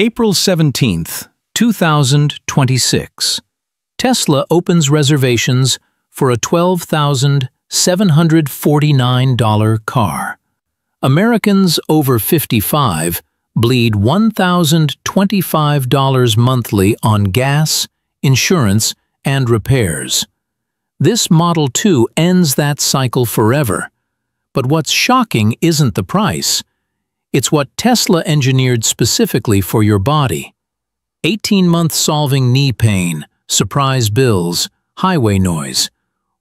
April 17, 2026. Tesla opens reservations for a $12,749 car. Americans over 55 bleed $1,025 monthly on gas, insurance, and repairs. This Model 2 ends that cycle forever. But what's shocking isn't the price. It's what Tesla engineered specifically for your body. 18-month solving knee pain, surprise bills, highway noise.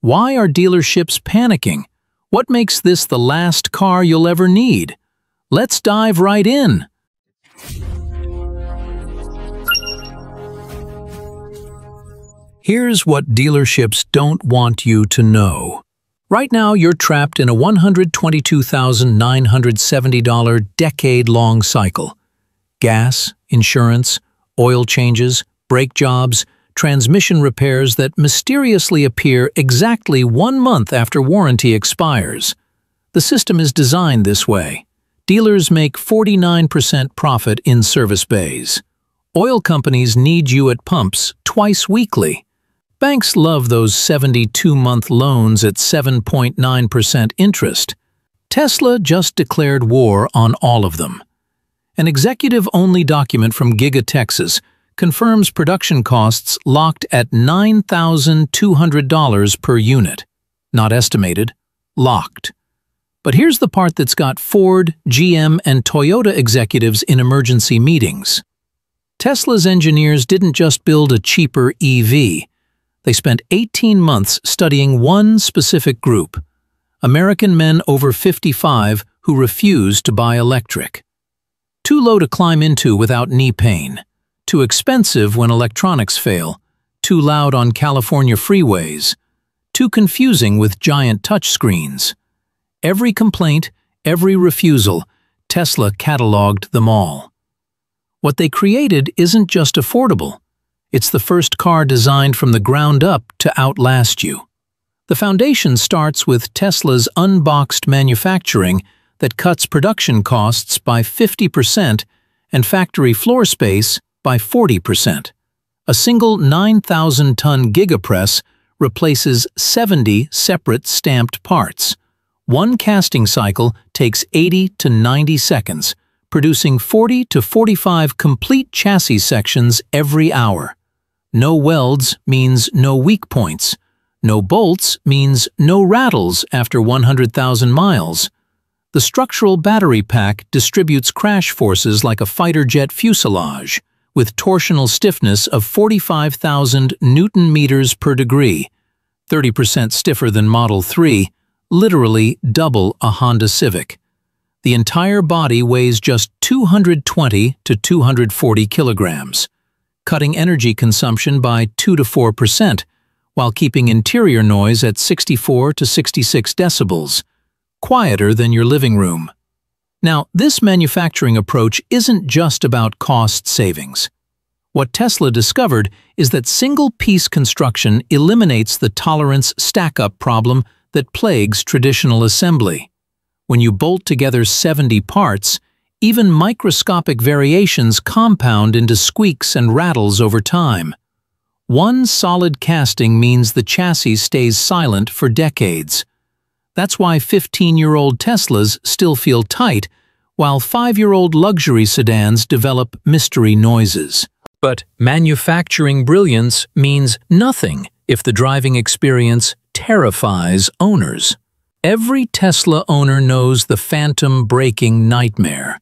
Why are dealerships panicking? What makes this the last car you'll ever need? Let's dive right in. Here's what dealerships don't want you to know. Right now, you're trapped in a $122,970 decade-long cycle. Gas, insurance, oil changes, brake jobs, transmission repairs that mysteriously appear exactly 1 month after warranty expires. The system is designed this way. Dealers make 49% profit in service bays. Oil companies need you at pumps twice weekly. Banks love those 72-month loans at 7.9% interest. Tesla just declared war on all of them. An executive-only document from Giga Texas confirms production costs locked at $9,200 per unit. Not estimated, locked. But here's the part that's got Ford, GM, and Toyota executives in emergency meetings. Tesla's engineers didn't just build a cheaper EV. They spent 18 months studying one specific group, American men over 55 who refuse to buy electric. Too low to climb into without knee pain, too expensive when electronics fail, too loud on California freeways, too confusing with giant touchscreens. Every complaint, every refusal, Tesla cataloged them all. What they created isn't just affordable. It's the first car designed from the ground up to outlast you. The foundation starts with Tesla's unboxed manufacturing that cuts production costs by 50% and factory floor space by 40%. A single 9,000-ton Gigapress replaces 70 separate stamped parts. One casting cycle takes 80 to 90 seconds, producing 40 to 45 complete chassis sections every hour. No welds means no weak points. No bolts means no rattles after 100,000 miles. The structural battery pack distributes crash forces like a fighter jet fuselage, with torsional stiffness of 45,000 Newton meters per degree, 30% stiffer than Model 3, literally double a Honda Civic. The entire body weighs just 220 to 240 kilograms, cutting energy consumption by 2 to 4%, while keeping interior noise at 64 to 66 decibels, quieter than your living room. Now, this manufacturing approach isn't just about cost savings. What Tesla discovered is that single-piece construction eliminates the tolerance stack-up problem that plagues traditional assembly. When you bolt together 70 parts, even microscopic variations compound into squeaks and rattles over time. One solid casting means the chassis stays silent for decades. That's why 15-year-old Teslas still feel tight, while 5-year-old luxury sedans develop mystery noises. But manufacturing brilliance means nothing if the driving experience terrifies owners. Every Tesla owner knows the phantom braking nightmare.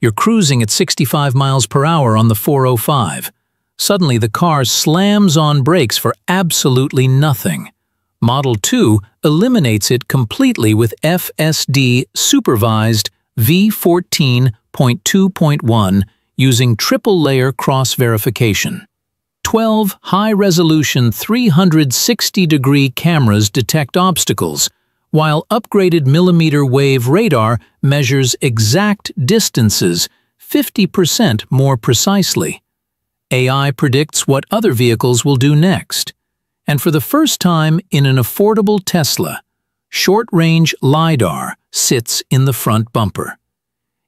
You're cruising at 65 miles per hour on the 405. Suddenly, the car slams on brakes for absolutely nothing. Model 2 eliminates it completely with FSD supervised V14.2.1 using triple-layer cross-verification. 12 high-resolution 360-degree cameras detect obstacles, while upgraded millimeter wave radar measures exact distances 50% more precisely. AI predicts what other vehicles will do next. And for the first time in an affordable Tesla, short-range LiDAR sits in the front bumper.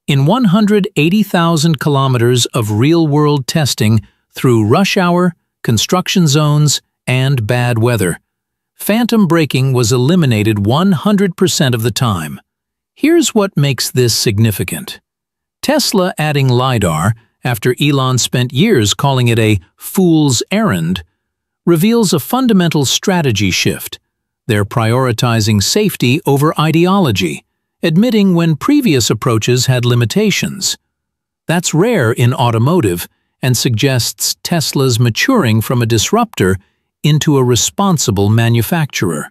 In 180,000 kilometers of real-world testing through rush hour, construction zones, and bad weather, phantom braking was eliminated 100% of the time. Here's what makes this significant. Tesla adding LiDAR, after Elon spent years calling it a fool's errand, reveals a fundamental strategy shift. They're prioritizing safety over ideology, admitting when previous approaches had limitations. That's rare in automotive and suggests Tesla's maturing from a disruptor into a responsible manufacturer.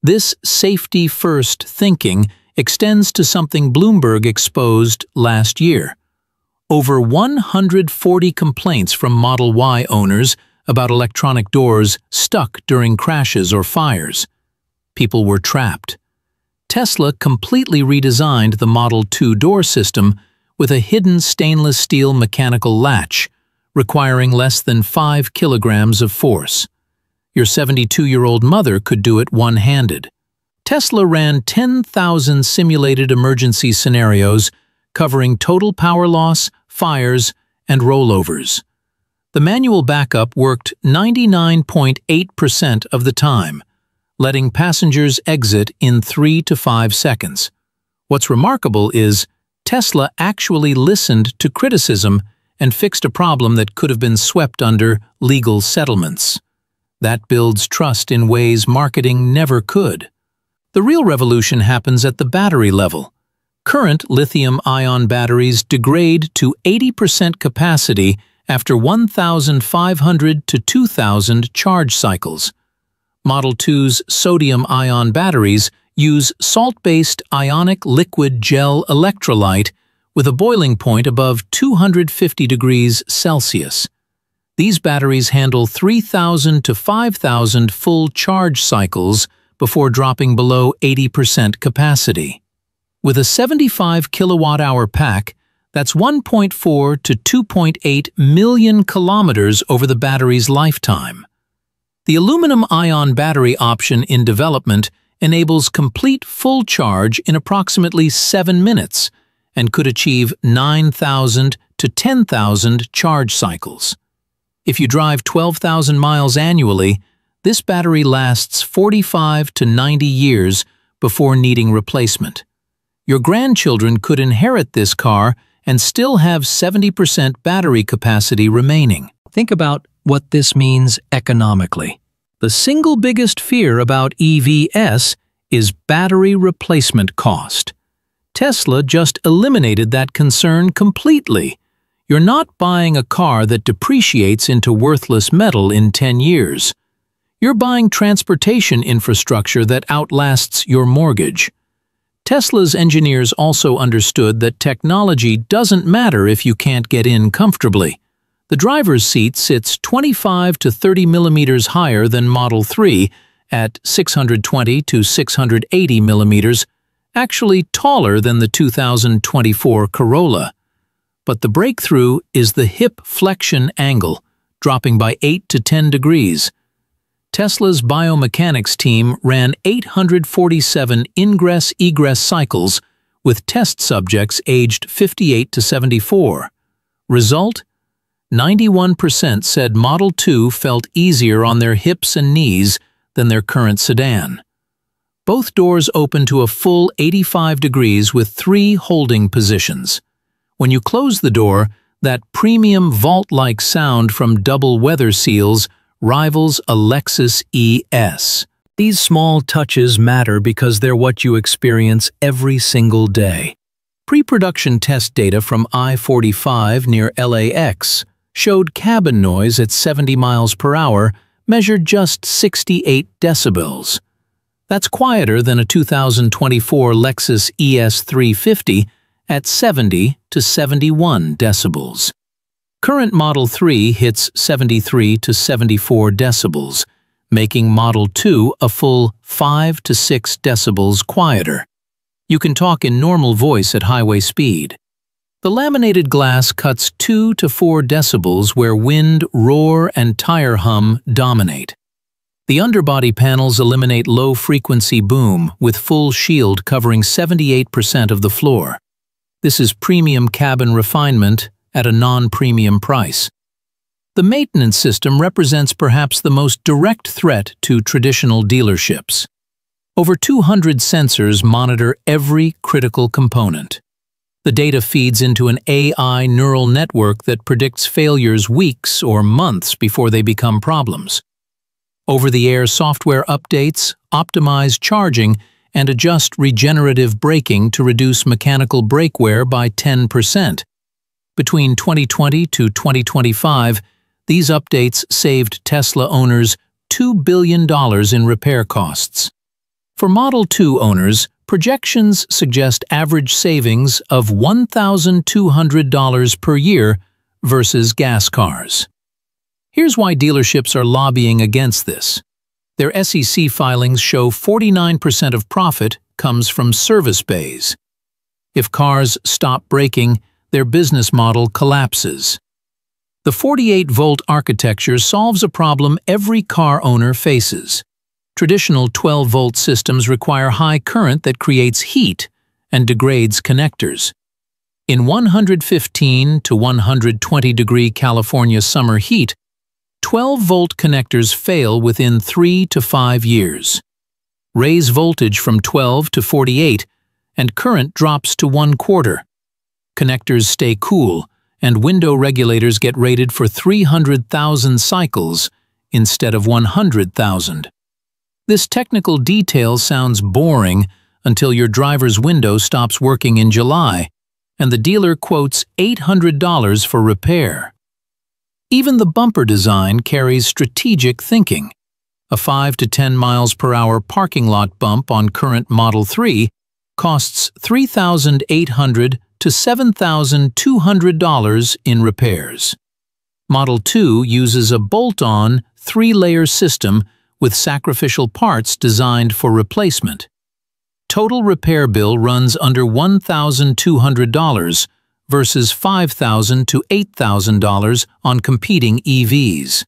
This safety-first thinking extends to something Bloomberg exposed last year. Over 140 complaints from Model Y owners about electronic doors stuck during crashes or fires. People were trapped. Tesla completely redesigned the Model 2 door system with a hidden stainless steel mechanical latch, requiring less than 5 kilograms of force. Your 72-year-old mother could do it one-handed. Tesla ran 10,000 simulated emergency scenarios covering total power loss, fires, and rollovers. The manual backup worked 99.8% of the time, letting passengers exit in 3 to 5 seconds. What's remarkable is Tesla actually listened to criticism and fixed a problem that could have been swept under legal settlements. That builds trust in ways marketing never could. The real revolution happens at the battery level. Current lithium-ion batteries degrade to 80% capacity after 1,500 to 2,000 charge cycles. Model 2's sodium-ion batteries use salt-based ionic liquid gel electrolyte with a boiling point above 250 degrees Celsius. These batteries handle 3,000 to 5,000 full charge cycles before dropping below 80% capacity. With a 75 kilowatt-hour pack, that's 1.4 to 2.8 million kilometers over the battery's lifetime. The aluminum-ion battery option in development enables complete full charge in approximately 7 minutes and could achieve 9,000 to 10,000 charge cycles. If you drive 12,000 miles annually, this battery lasts 45 to 90 years before needing replacement. Your grandchildren could inherit this car and still have 70% battery capacity remaining. Think about what this means economically. The single biggest fear about EVs is battery replacement cost. Tesla just eliminated that concern completely. You're not buying a car that depreciates into worthless metal in 10 years. You're buying transportation infrastructure that outlasts your mortgage. Tesla's engineers also understood that technology doesn't matter if you can't get in comfortably. The driver's seat sits 25 to 30 millimeters higher than Model 3 at 620 to 680 millimeters, actually taller than the 2024 Corolla. But the breakthrough is the hip flexion angle, dropping by 8 to 10 degrees. Tesla's biomechanics team ran 847 ingress-egress cycles with test subjects aged 58 to 74. Result? 91% said Model 2 felt easier on their hips and knees than their current sedan. Both doors open to a full 85 degrees with 3 holding positions. When you close the door, that premium vault-like sound from double weather seals rivals a Lexus ES. These small touches matter because they're what you experience every single day. Pre-production test data from I-45 near LAX showed cabin noise at 70 miles per hour measured just 68 decibels. That's quieter than a 2024 Lexus ES350 at 70 to 71 decibels. Current Model 3 hits 73 to 74 decibels, making Model 2 a full 5 to 6 decibels quieter. You can talk in normal voice at highway speed. The laminated glass cuts 2 to 4 decibels where wind, roar, and tire hum dominate. The underbody panels eliminate low-frequency boom with full shield covering 78% of the floor. This is premium cabin refinement at a non-premium price. The maintenance system represents perhaps the most direct threat to traditional dealerships. Over 200 sensors monitor every critical component. The data feeds into an AI neural network that predicts failures weeks or months before they become problems. Over-the-air software updates, optimize charging, and adjust regenerative braking to reduce mechanical brake wear by 10%. Between 2020 to 2025, these updates saved Tesla owners $2 billion in repair costs. For Model 2 owners, projections suggest average savings of $1,200 per year versus gas cars. Here's why dealerships are lobbying against this. Their SEC filings show 49% of profit comes from service bays. If cars stop braking, their business model collapses. The 48-volt architecture solves a problem every car owner faces. Traditional 12-volt systems require high current that creates heat and degrades connectors. In 115 to 120-degree California summer heat, 12-volt connectors fail within 3 to 5 years. Raise voltage from 12 to 48, and current drops to 1/4. Connectors stay cool, and window regulators get rated for 300,000 cycles instead of 100,000. This technical detail sounds boring until your driver's window stops working in July, and the dealer quotes $800 for repair. Even the bumper design carries strategic thinking. A 5 to 10 miles per hour parking lot bump on current Model 3 costs $3,800 to $7,200 in repairs. Model 2 uses a bolt-on, 3-layer system with sacrificial parts designed for replacement. Total repair bill runs under $1,200, versus $5,000 to $8,000 on competing EVs.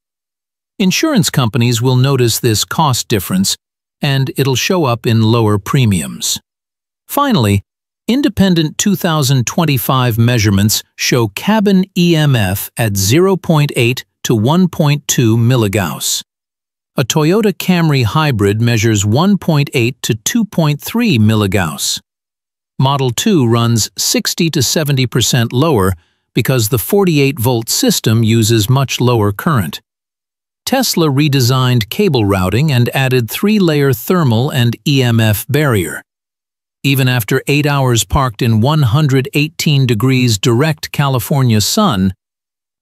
Insurance companies will notice this cost difference, and it'll show up in lower premiums. Finally, independent 2025 measurements show cabin EMF at 0.8 to 1.2 milligauss. A Toyota Camry hybrid measures 1.8 to 2.3 milligauss. Model 2 runs 60 to 70% lower because the 48-volt system uses much lower current. Tesla redesigned cable routing and added 3-layer thermal and EMF barrier. Even after 8 hours parked in 118 degrees direct California sun,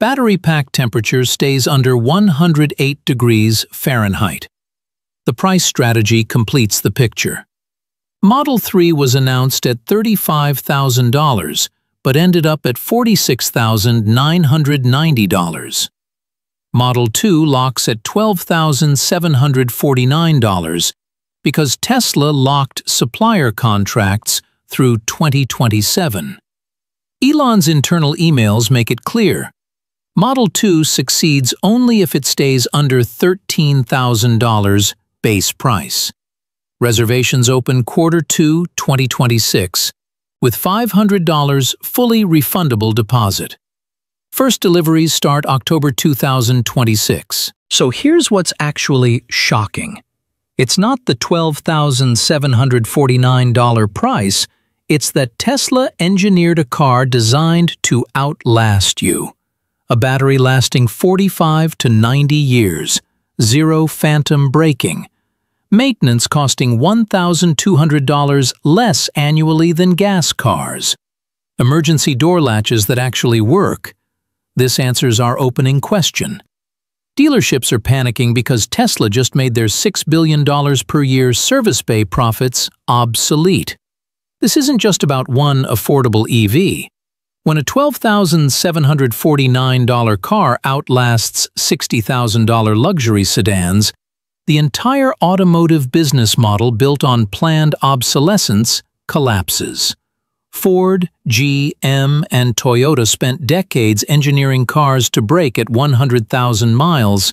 battery pack temperature stays under 108 degrees Fahrenheit. The price strategy completes the picture. Model 3 was announced at $35,000, but ended up at $46,990. Model 2 locks at $12,749 because Tesla locked supplier contracts through 2027. Elon's internal emails make it clear. Model 2 succeeds only if it stays under $13,000 base price. Reservations open Q2 2026 with $500 fully refundable deposit. First deliveries start October 2026. So here's what's actually shocking. It's not the $12,749 price, it's that Tesla engineered a car designed to outlast you. A battery lasting 45 to 90 years, zero phantom braking. Maintenance costing $1,200 less annually than gas cars. Emergency door latches that actually work. This answers our opening question. Dealerships are panicking because Tesla just made their $6 billion per year service bay profits obsolete. This isn't just about one affordable EV. When a $12,749 car outlasts $60,000 luxury sedans, the entire automotive business model built on planned obsolescence collapses. Ford, GM, and Toyota spent decades engineering cars to brake at 100,000 miles.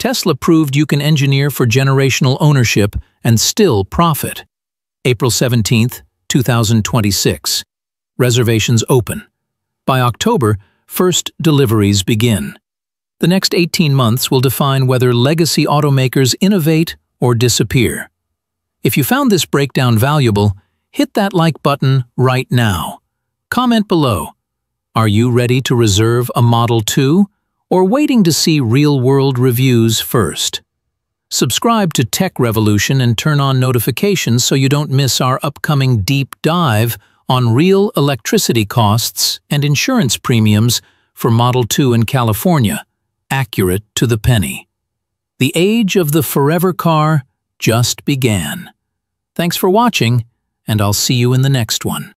Tesla proved you can engineer for generational ownership and still profit. April 17, 2026. Reservations open. By October, first deliveries begin. The next 18 months will define whether legacy automakers innovate or disappear. If you found this breakdown valuable, hit that like button right now. Comment below. Are you ready to reserve a Model 2 or waiting to see real-world reviews first? Subscribe to Tech Revolution and turn on notifications so you don't miss our upcoming deep dive on real electricity costs and insurance premiums for Model 2 in California, accurate to the penny. The age of the forever car just began. Thanks for watching, and I'll see you in the next one.